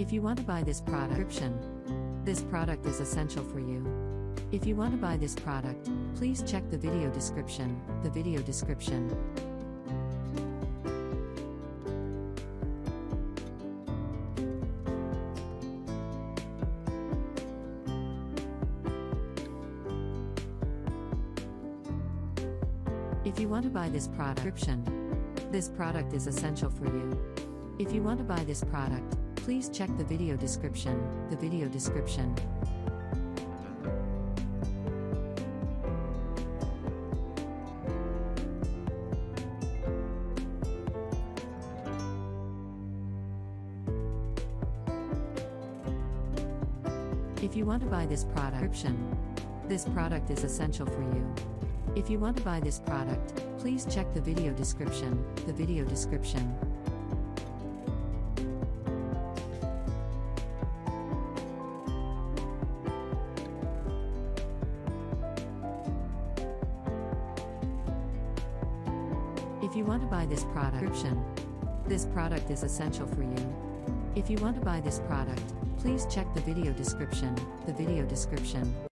If you want to buy this product, description. This product is essential for you. If you want to buy this product, please check the video description. The video description. If you want to buy this product, description. This product is essential for you. If you want to buy this product, please check the video description. The video description. If you want to buy this product, description. This product is essential for you. If you want to buy this product, please check the video description. The video description. If you want to buy this product, description. This product is essential for you. If you want to buy this product, please check the video description. The video description.